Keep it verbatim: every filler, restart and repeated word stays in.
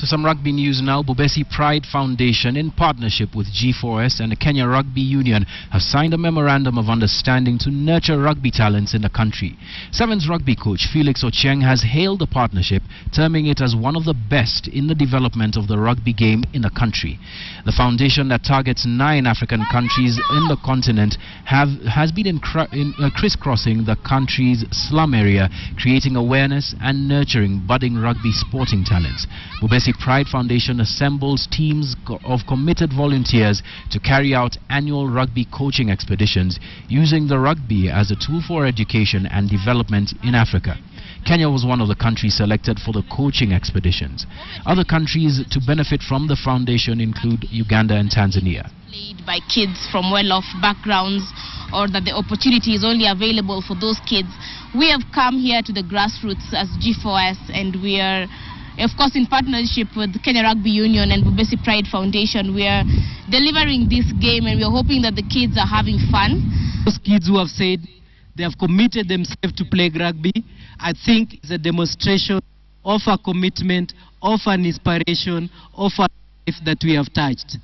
To some rugby news now, Bhubesi Pride Foundation, in partnership with G four S and the Kenya Rugby Union, have signed a memorandum of understanding to nurture rugby talents in the country. Sevens rugby coach Felix Ocheng has hailed the partnership, terming it as one of the best in the development of the rugby game in the country. The foundation, that targets nine African countries in the continent, have, has been in, in, uh, crisscrossing the country's slum area, creating awareness and nurturing budding rugby sporting talents. Bhubesi Pride Foundation assembles teams of committed volunteers to carry out annual rugby coaching expeditions, using the rugby as a tool for education and development in Africa. Kenya was one of the countries selected for the coaching expeditions. Other countries to benefit from the foundation include Uganda and Tanzania. Played by kids from well-off backgrounds, or that the opportunity is only available for those kids. We have come here to the grassroots as G four S, and we are, of course, in partnership with Kenya Rugby Union and Bhubesi Pride Foundation. We are delivering this game, and we are hoping that the kids are having fun. Those kids who have said they have committed themselves to play rugby, I think it's a demonstration of a commitment, of an inspiration, of a life that we have touched.